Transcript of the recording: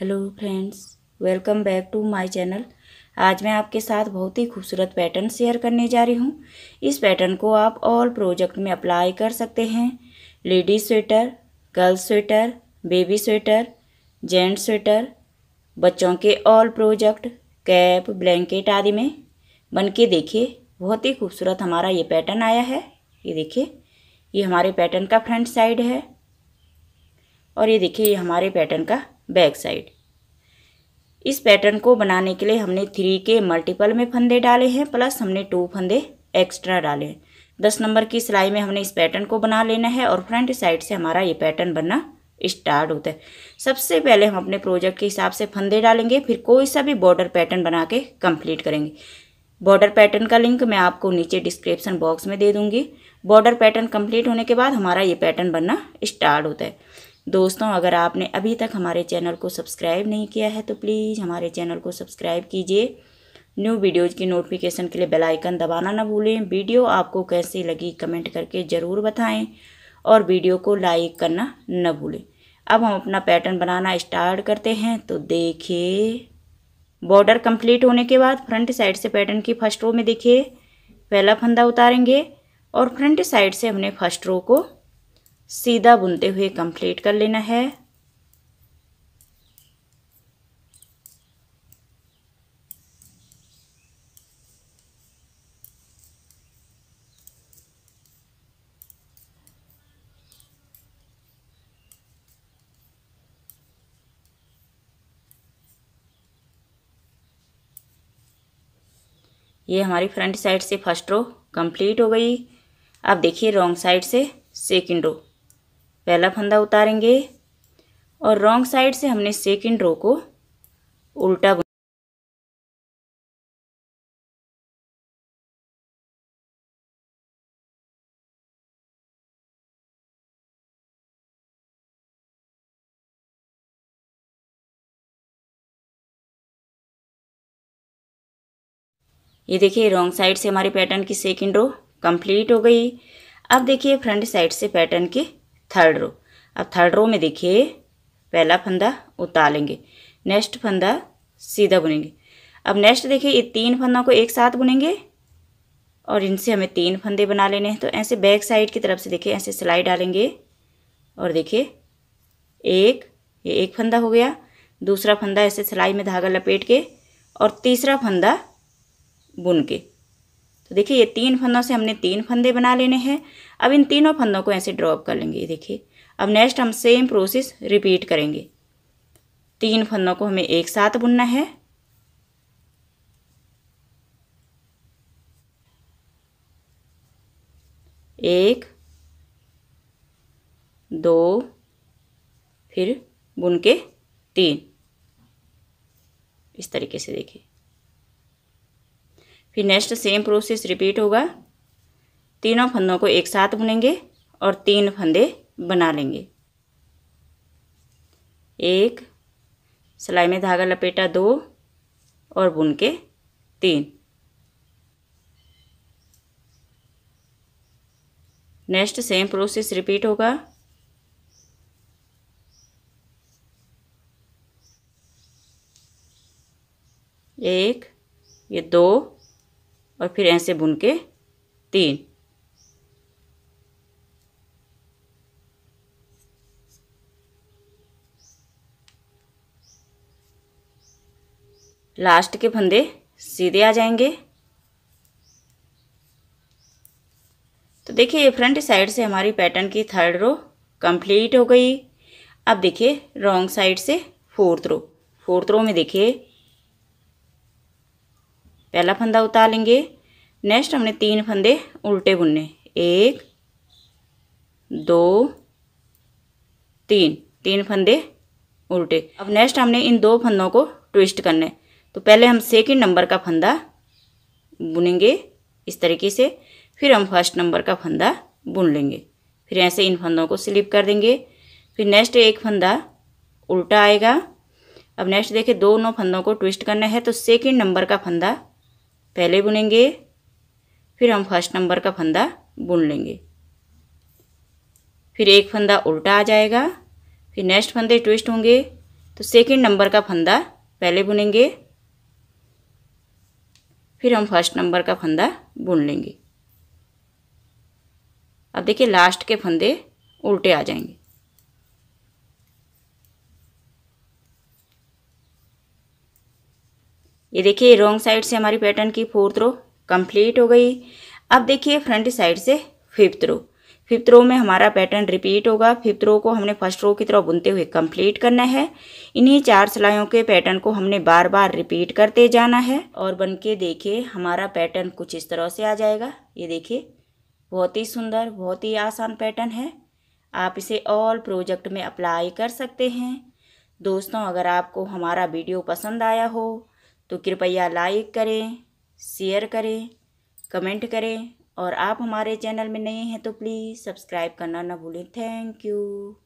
Hello friends, welcome back to my channel. आज मैं आपके साथ बहुत ही खूबसूरत पैटर्न शेयर करने जा रही हूं। इस पैटर्न को आप ऑल प्रोजेक्ट में अप्लाई कर सकते हैं। Ladies sweater, girls sweater, baby sweater, gent sweater, बच्चों के ऑल प्रोजेक्ट, कैप, ब्लैंकेट आदि में बन के देखिए। बहुत ही खूबसूरत हमारा ये पैटर्न आया है। ये देखिए, ये हमारे पैटर्न का फ्रंट साइड है और ये देखिए ये हमारे पैटर्न का बैक साइड। इस पैटर्न को बनाने के लिए हमने 3 के मल्टीपल में फंदे डाले हैं, प्लस हमने 2 फंदे एक्स्ट्रा डाले हैं। 10 नंबर की सिलाई में हमने इस पैटर्न को बना लेना है और फ्रंट साइड से हमारा ये पैटर्न बनना स्टार्ट होता है। सबसे पहले हम अपने प्रोजेक्ट के हिसाब से फंदे डालेंगे, फिर कोई सा भी बॉर्डर पैटर्न बना के कंप्लीट करेंगे। बॉर्डर पैटर्न का लिंक मैं आपको नीचे डिस्क्रिप्शन बॉक्स में दे दूँगी। बॉर्डर पैटर्न कंप्लीट होने के बाद हमारा ये पैटर्न बनना स्टार्ट होता है। दोस्तों, अगर आपने अभी तक हमारे चैनल को सब्सक्राइब नहीं किया है तो प्लीज़ हमारे चैनल को सब्सक्राइब कीजिए। न्यू वीडियोज़ की नोटिफिकेशन के लिए बेल आइकन दबाना ना भूलें। वीडियो आपको कैसी लगी कमेंट करके ज़रूर बताएं और वीडियो को लाइक करना ना भूलें। अब हम अपना पैटर्न बनाना स्टार्ट करते हैं। तो देखिए, बॉर्डर कंप्लीट होने के बाद फ्रंट साइड से पैटर्न की फर्स्ट रो में देखिए पहला फंदा उतारेंगे और फ्रंट साइड से हमने फर्स्ट रो को सीधा बुनते हुए कंप्लीट कर लेना है। ये हमारी फ्रंट साइड से फर्स्ट रो कंप्लीट हो गई। अब देखिए रॉन्ग साइड से सेकंड रो, पहला फंदा उतारेंगे और रॉन्ग साइड से हमने सेकंड रो को उल्टा ये देखिए रॉन्ग साइड से हमारे पैटर्न की सेकंड रो कंप्लीट हो गई। अब देखिए फ्रंट साइड से पैटर्न की थर्ड रो। अब थर्ड रो में देखिए पहला फंदा उतार लेंगे, नेक्स्ट फंदा सीधा बुनेंगे। अब नेक्स्ट देखिए ये 3 फंदों को एक साथ बुनेंगे और इनसे हमें 3 फंदे बना लेने हैं। तो ऐसे बैक साइड की तरफ से देखिए ऐसे सिलाई डालेंगे और देखिए ये एक फंदा हो गया, दूसरा फंदा ऐसे सिलाई में धागा लपेट के और तीसरा फंदा बुन के। तो देखिए ये 3 फंदों से हमने 3 फंदे बना लेने हैं। अब इन तीनों फंदों को ऐसे ड्रॉप कर लेंगे। ये देखिए अब नेक्स्ट हम सेम प्रोसेस रिपीट करेंगे। 3 फंदों को हमें एक साथ बुनना है। एक, दो, फिर बुन के 3, इस तरीके से देखिए। फिर नेक्स्ट सेम प्रोसेस रिपीट होगा। तीनों फंदों को एक साथ बुनेंगे और 3 फंदे बना लेंगे। एक, सिलाई में धागा लपेटा 2 और बुन के 3। नेक्स्ट सेम प्रोसेस रिपीट होगा। एक, ये 2 और फिर ऐसे बुन के 3। लास्ट के फंदे सीधे आ जाएंगे। तो देखिए ये फ्रंट साइड से हमारी पैटर्न की थर्ड रो कंप्लीट हो गई। अब देखिए रॉन्ग साइड से फोर्थ रो। फोर्थ रो में देखिए पहला फंदा उतार लेंगे, नेक्स्ट हमने 3 फंदे उल्टे बुनने, 1, 2, 3, 3 फंदे उल्टे। अब नेक्स्ट हमने इन 2 फंदों को ट्विस्ट करने। तो पहले हम सेकंड नंबर का फंदा बुनेंगे इस तरीके से, फिर हम फर्स्ट नंबर का फंदा बुन लेंगे, फिर ऐसे इन फंदों को स्लिप कर देंगे, फिर नेक्स्ट एक फंदा उल्टा आएगा। अब नेक्स्ट देखिए दोनों फंदों को ट्विस्ट करना है। तो सेकंड नंबर का फंदा पहले बुनेंगे, फिर हम फर्स्ट नंबर का फंदा बुन लेंगे, फिर एक फंदा उल्टा आ जाएगा, फिर नेक्स्ट फंदे ट्विस्ट होंगे, तो सेकंड नंबर का फंदा पहले बुनेंगे, फिर हम फर्स्ट नंबर का फंदा बुन लेंगे। अब देखिए लास्ट के फंदे उल्टे आ जाएंगे। ये देखिए रॉन्ग साइड से हमारी पैटर्न की फोर्थ रो कंप्लीट हो गई। अब देखिए फ्रंट साइड से फिफ्थ रो। फिफ्थ रो में हमारा पैटर्न रिपीट होगा। फिफ्थ रो को हमने फर्स्ट रो की तरह बुनते हुए कंप्लीट करना है। इन्हीं चार सिलाइयों के पैटर्न को हमने बार बार रिपीट करते जाना है और बन के देखिए हमारा पैटर्न कुछ इस तरह से आ जाएगा। ये देखिए बहुत ही सुंदर, बहुत ही आसान पैटर्न है। आप इसे ऑल प्रोजेक्ट में अप्लाई कर सकते हैं। दोस्तों अगर आपको हमारा वीडियो पसंद आया हो तो कृपया लाइक करें, शेयर करें, कमेंट करें और आप हमारे चैनल में नए हैं तो प्लीज़ सब्सक्राइब करना ना भूलें। Thank you.